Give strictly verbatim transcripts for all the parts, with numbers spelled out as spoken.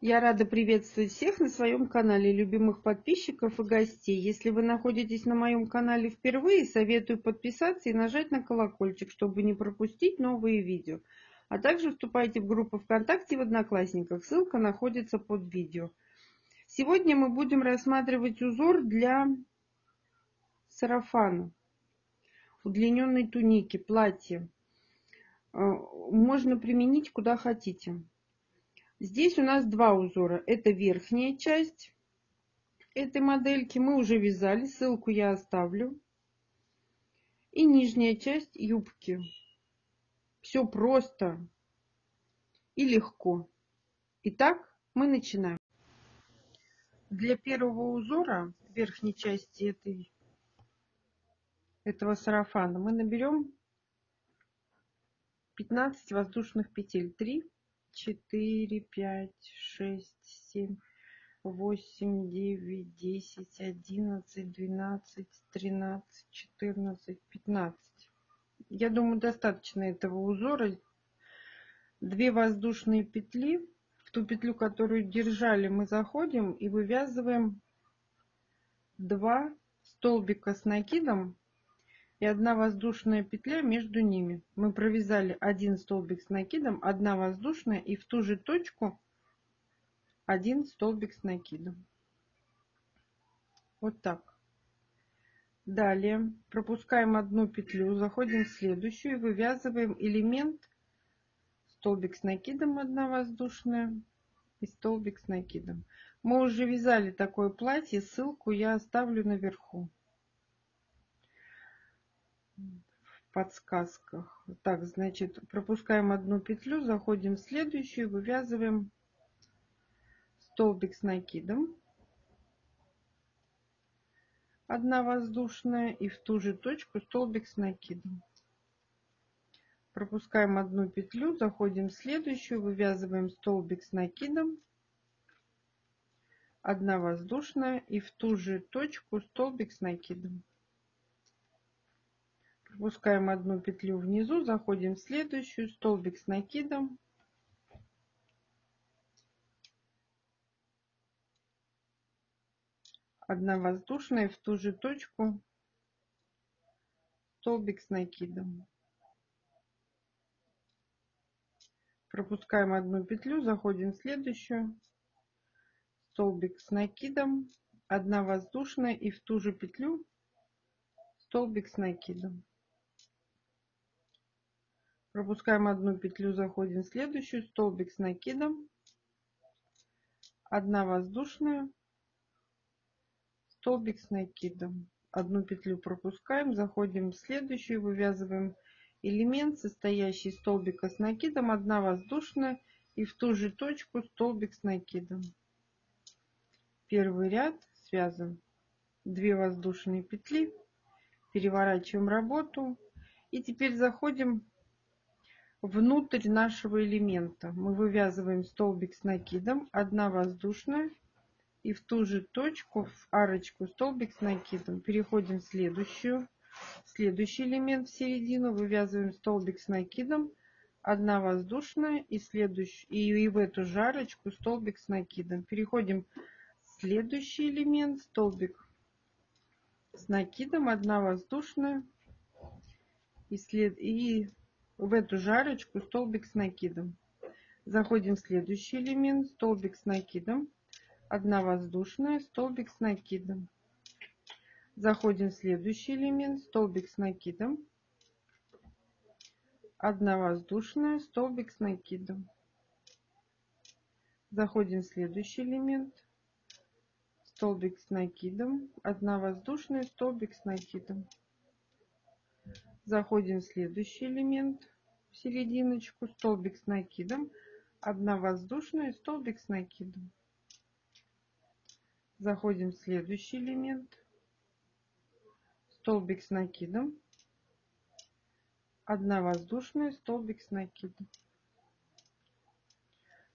Я рада приветствовать всех на своем канале, любимых подписчиков и гостей. Если вы находитесь на моем канале впервые, советую подписаться и нажать на колокольчик, чтобы не пропустить новые видео. А также вступайте в группу ВКонтакте и в Одноклассниках. Ссылка находится под видео. Сегодня мы будем рассматривать узор для сарафана, удлиненной туники, платья. Можно применить куда хотите. Здесь у нас два узора. Это верхняя часть этой модельки. Мы уже вязали. Ссылку я оставлю. И нижняя часть юбки. Все просто и легко. Итак, мы начинаем. Для первого узора верхней части этой, этого сарафана мы наберем пятнадцать воздушных петель. три, четыре, пять, шесть, семь, восемь, девять, десять, одиннадцать, двенадцать, тринадцать, четырнадцать, пятнадцать. Я думаю, достаточно этого узора. Две воздушные петли. В ту петлю, которую держали, мы заходим и вывязываем два столбика с накидом и одна воздушная петля между ними. Мы провязали один столбик с накидом, одна воздушная, и в ту же точку один столбик с накидом. Вот так. Далее пропускаем одну петлю, заходим в следующую и вывязываем элемент столбик с накидом, одна воздушная и столбик с накидом. Мы уже вязали такое платье, ссылку я оставлю наверху в подсказках. Так, значит, пропускаем одну петлю, заходим в следующую, вывязываем столбик с накидом, одна воздушная, и в ту же точку столбик с накидом. Пропускаем одну петлю, заходим в следующую, вывязываем столбик с накидом, одна воздушная, и в ту же точку столбик с накидом. Пропускаем одну петлю внизу, заходим в следующую, столбик с накидом, одна воздушная, в ту же точку столбик с накидом. Пропускаем одну петлю, заходим в следующую, столбик с накидом, одна воздушная, и в ту же петлю столбик с накидом. Пропускаем одну петлю, заходим в следующую, столбик с накидом, одна воздушная, столбик с накидом. Одну петлю пропускаем, заходим в следующую, вывязываем элемент, состоящий из столбика с накидом, одна воздушная, и в ту же точку столбик с накидом. Первый ряд связан. Две воздушные петли, переворачиваем работу, и теперь заходим внутрь нашего элемента. Мы вывязываем столбик с накидом, одна воздушная, и в ту же точку, в арочку, столбик с накидом. Переходим в следующую, следующий элемент в середину, вывязываем столбик с накидом, одна воздушная, и следующую, и, и в эту же арочку столбик с накидом. Переходим в следующий элемент, столбик с накидом, одна воздушная, и след и в эту же арочку столбик с накидом. Заходим в следующий элемент, столбик с накидом, одна воздушная, столбик с накидом. Заходим в следующий элемент, столбик с накидом, одна воздушная, столбик с накидом. Заходим в следующий элемент, столбик с накидом, одна воздушная, столбик с накидом. Заходим в следующий элемент, в серединочку, столбик с накидом, одна воздушная, столбик с накидом. Заходим в следующий элемент, столбик с накидом, одна воздушная, столбик с накидом.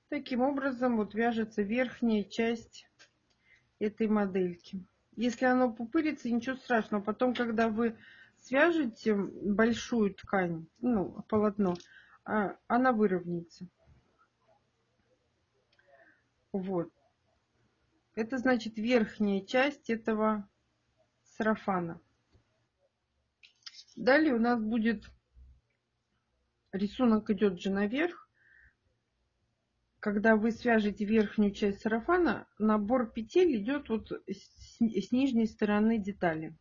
Таким образом вот вяжется верхняя часть этой модельки. Если она пупырится, ничего страшного. Потом, когда вы свяжете большую ткань, ну, полотно, она выровняется. Вот. Это значит верхняя часть этого сарафана. Далее у нас будет рисунок, идет же наверх. Когда вы свяжете верхнюю часть сарафана, набор петель идет вот с, с нижней стороны детали.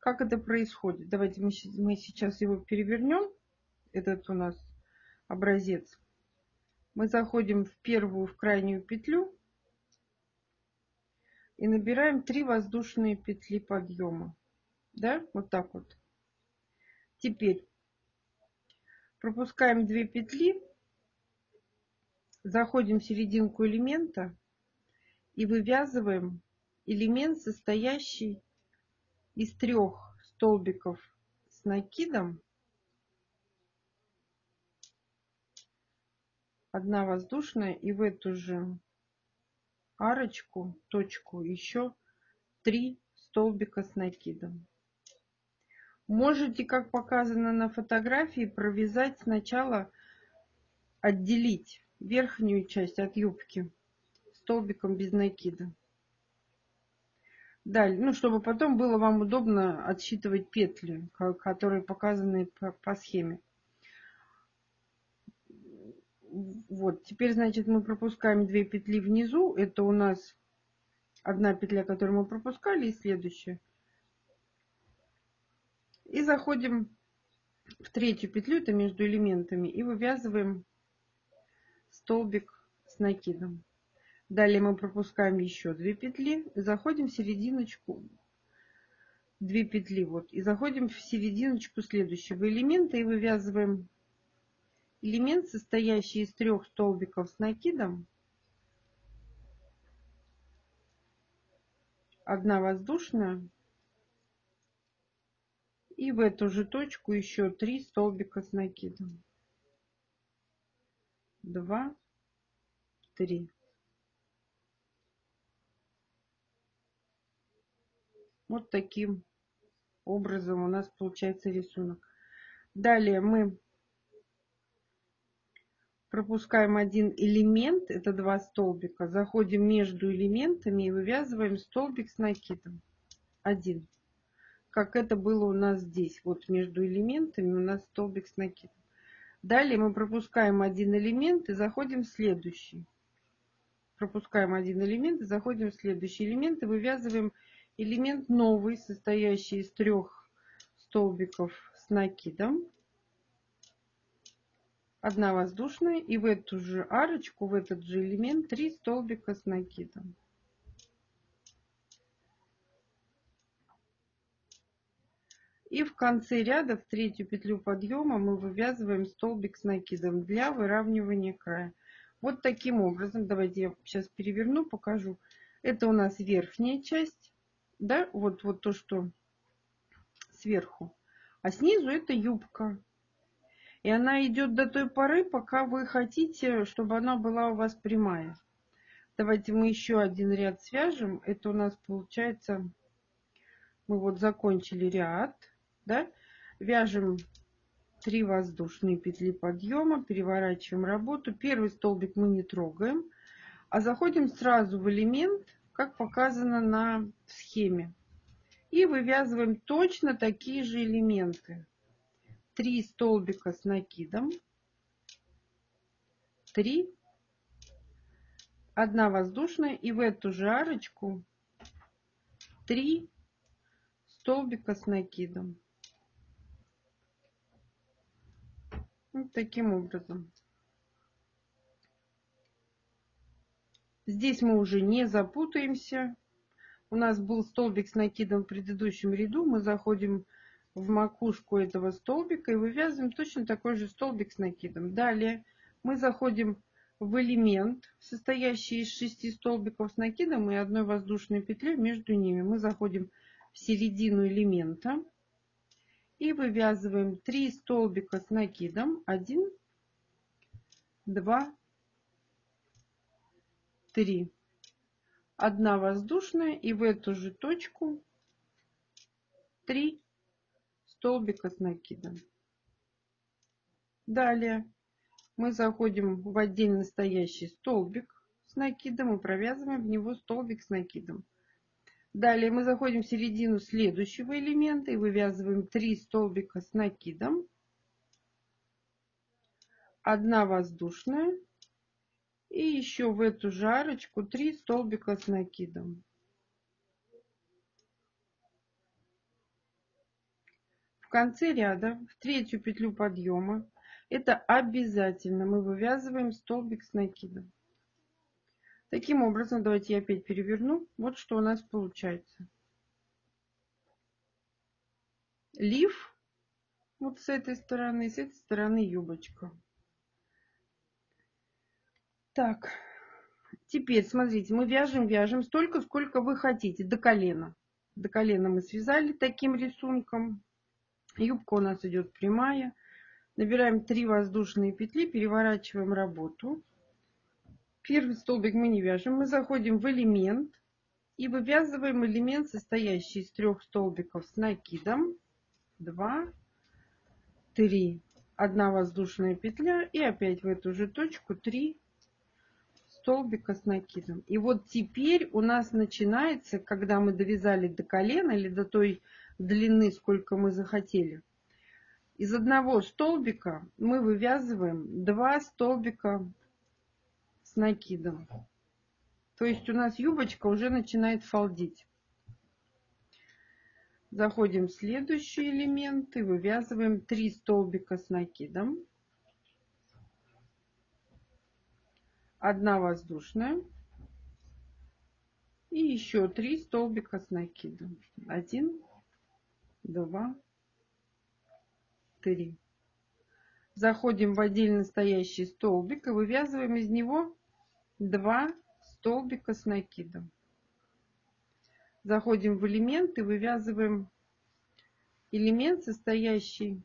Как это происходит? Давайте мы, мы сейчас его перевернем. Этот у нас образец. Мы заходим в первую, в крайнюю петлю и набираем три воздушные петли подъема. Да? Вот так вот. Теперь пропускаем две петли, заходим в серединку элемента и вывязываем элемент, состоящий из трех столбиков с накидом. Одна воздушная, и в эту же арочку, точку, еще три столбика с накидом. Можете, как показано на фотографии, провязать сначала, отделить верхнюю часть от юбки столбиком без накида. Далее, ну, чтобы потом было вам удобно отсчитывать петли, которые показаны по, по схеме. Вот, теперь, значит, мы пропускаем две петли внизу. Это у нас одна петля, которую мы пропускали, и следующая. И заходим в третью петлю, это между элементами, и вывязываем столбик с накидом. Далее мы пропускаем еще две петли, заходим в серединочку, две петли, вот, и заходим в серединочку следующего элемента и вывязываем элемент, состоящий из трех столбиков с накидом, одна воздушная, и в эту же точку еще три столбика с накидом. Два, три. Вот таким образом у нас получается рисунок. Далее мы пропускаем один элемент, это два столбика. Заходим между элементами и вывязываем столбик с накидом. Один. Как это было у нас здесь. Вот между элементами у нас столбик с накидом. Далее мы пропускаем один элемент и заходим в следующий. Пропускаем один элемент и заходим в следующий элемент. И вывязываем элемент новый, состоящий из трех столбиков с накидом. Одна воздушная. И в эту же арочку, в этот же элемент, три столбика с накидом. И в конце ряда, в третью петлю подъема, мы вывязываем столбик с накидом для выравнивания края. Вот таким образом. Давайте я сейчас переверну, покажу. Это у нас верхняя часть. Да, вот, вот то, что сверху. А снизу это юбка. И она идет до той поры, пока вы хотите, чтобы она была у вас прямая. Давайте мы еще один ряд свяжем. Это у нас получается... Мы вот закончили ряд. Да? Вяжем три воздушные петли подъема, переворачиваем работу. Первый столбик мы не трогаем, а заходим сразу в элемент, как показано на схеме. И вывязываем точно такие же элементы. Три столбика с накидом. Три. Одна воздушная. И в эту же арочку три столбика с накидом. Вот таким образом. Здесь мы уже не запутаемся. У нас был столбик с накидом в предыдущем ряду. Мы заходим в макушку этого столбика и вывязываем точно такой же столбик с накидом. Далее мы заходим в элемент, состоящий из шести столбиков с накидом и одной воздушной петли между ними. Мы заходим в середину элемента и вывязываем три столбика с накидом. один, два, три. одна воздушная, и в эту же точку три столбика с накидом. Далее мы заходим в отдельно стоящий столбик с накидом и провязываем в него столбик с накидом. Далее мы заходим в середину следующего элемента и вывязываем три столбика с накидом. одна воздушная. И еще в эту же арочку три столбика с накидом. В конце ряда, в третью петлю подъема, это обязательно мы вывязываем столбик с накидом. Таким образом, давайте я опять переверну. Вот что у нас получается. Лиф вот с этой стороны, с этой стороны юбочка. Так, теперь смотрите, мы вяжем, вяжем столько, сколько вы хотите, до колена. До колена мы связали таким рисунком. Юбка у нас идет прямая. Набираем три воздушные петли, переворачиваем работу. Первый столбик мы не вяжем. Мы заходим в элемент и вывязываем элемент, состоящий из трех столбиков с накидом. Два, три. Одна воздушная петля и опять в эту же точку три столбика с накидом. И вот теперь у нас начинается, когда мы довязали до колена или до той длины, сколько мы захотели. Из одного столбика мы вывязываем два столбика с накидом. То есть у нас юбочка уже начинает фалдить. Заходим в следующий элемент и вывязываем три столбика с накидом. одна воздушная. И еще три столбика с накидом. один, два, три. Заходим в отдельно стоящий столбик и вывязываем из него два столбика с накидом. Заходим в элемент и вывязываем элемент, состоящий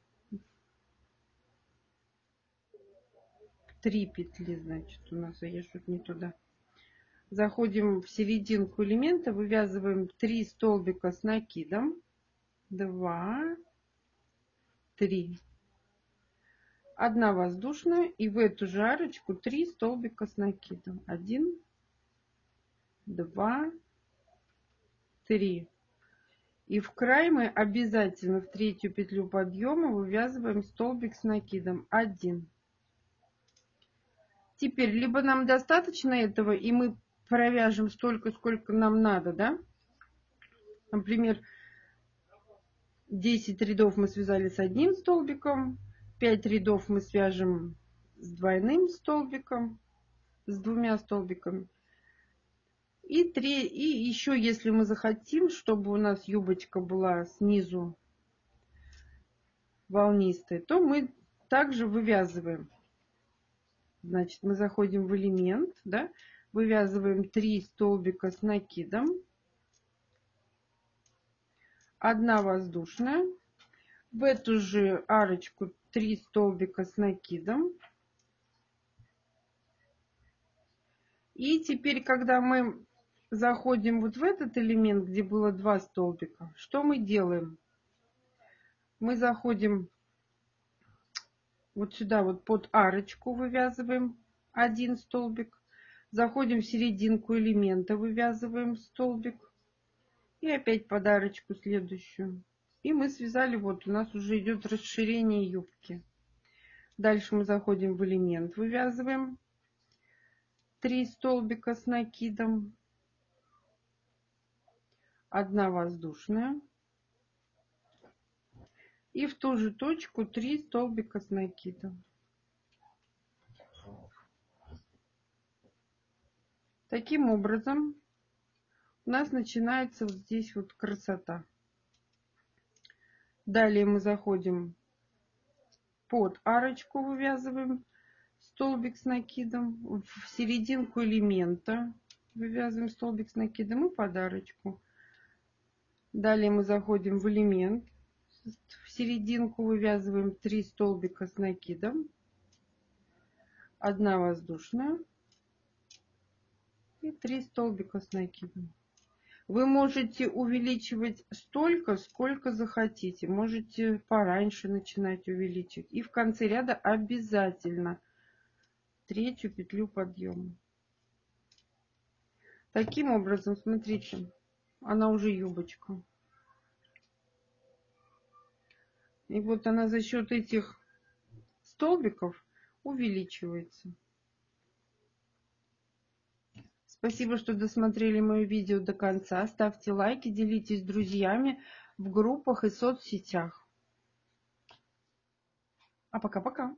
три петли, значит, у нас, а я что-то не туда. Заходим в серединку элемента, вывязываем три столбика с накидом. два, три. одна воздушная и в эту же арочку три столбика с накидом. один, два, три. И в край мы обязательно в третью петлю подъема вывязываем столбик с накидом. один. Теперь либо нам достаточно этого и мы провяжем столько, сколько нам надо, да? Например, десять рядов мы связали с одним столбиком, пять рядов мы свяжем с двойным столбиком, с двумя столбиками. И, три, и еще, если мы захотим, чтобы у нас юбочка была снизу волнистой, то мы также вывязываем. Значит, мы заходим в элемент, да, вывязываем три столбика с накидом. одна воздушная. В эту же арочку три столбика с накидом. И теперь, когда мы заходим вот в этот элемент, где было два столбика, что мы делаем? Мы заходим вот сюда, вот под арочку вывязываем один столбик. Заходим в серединку элемента, вывязываем столбик. И опять под арочку следующую. И мы связали, вот у нас уже идет расширение юбки. Дальше мы заходим в элемент, вывязываем три столбика с накидом. одна воздушная. И в ту же точку три столбика с накидом. Таким образом, у нас начинается вот здесь вот красота. Далее мы заходим под арочку, вывязываем столбик с накидом, в серединку элемента вывязываем столбик с накидом и под арочку. Далее мы заходим в элемент, в серединку вывязываем три столбика с накидом, одна воздушная и три столбика с накидом. Вы можете увеличивать столько, сколько захотите. Можете пораньше начинать увеличивать. И в конце ряда обязательно третью петлю подъема. Таким образом, смотрите, она уже юбочка. И вот она за счет этих столбиков увеличивается. Спасибо, что досмотрели мое видео до конца. Ставьте лайки, делитесь с друзьями в группах и соцсетях. А пока-пока!